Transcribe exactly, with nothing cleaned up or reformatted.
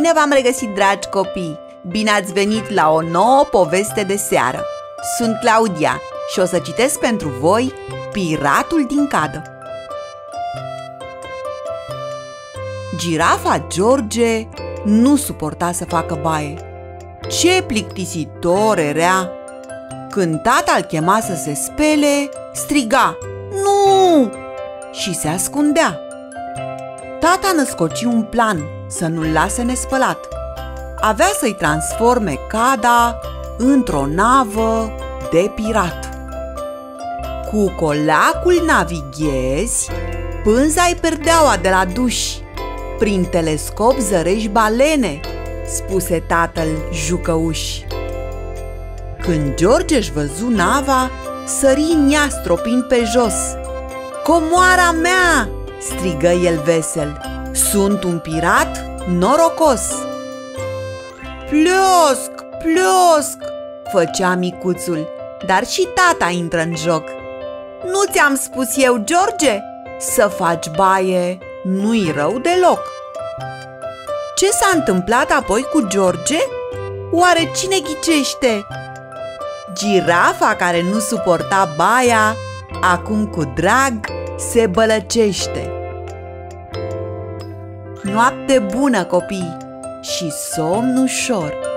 Bine v-am regăsit, dragi copii! Bine ați venit la o nouă poveste de seară! Sunt Claudia și o să citesc pentru voi Piratul din Cadă. Girafa George nu suporta să facă baie. Ce plictisitor era! Când tata îl chema să se spele, striga "Nu!" și se ascundea. Tata născoci un plan să nu-l lase nespălat. Avea să-i transforme cada într-o navă de pirat. Cu colacul navighezi, pânza-i perdeaua de la duș, prin telescop zărești balene, spuse tatăl jucăuș. Când George își văzu nava, sări în ea stropind pe jos. "Comoara mea!" strigă el vesel. "Sunt un pirat norocos!" "Plosc, plosc!" făcea micuțul, dar și tata intră în joc. "Nu ți-am spus eu, George? Să faci baie nu-i rău deloc." Ce s-a întâmplat apoi cu George? Oare cine ghicește? Girafa care nu suporta baia, acum cu drag se bălăcește. Noapte bună, copii, și somn ușor!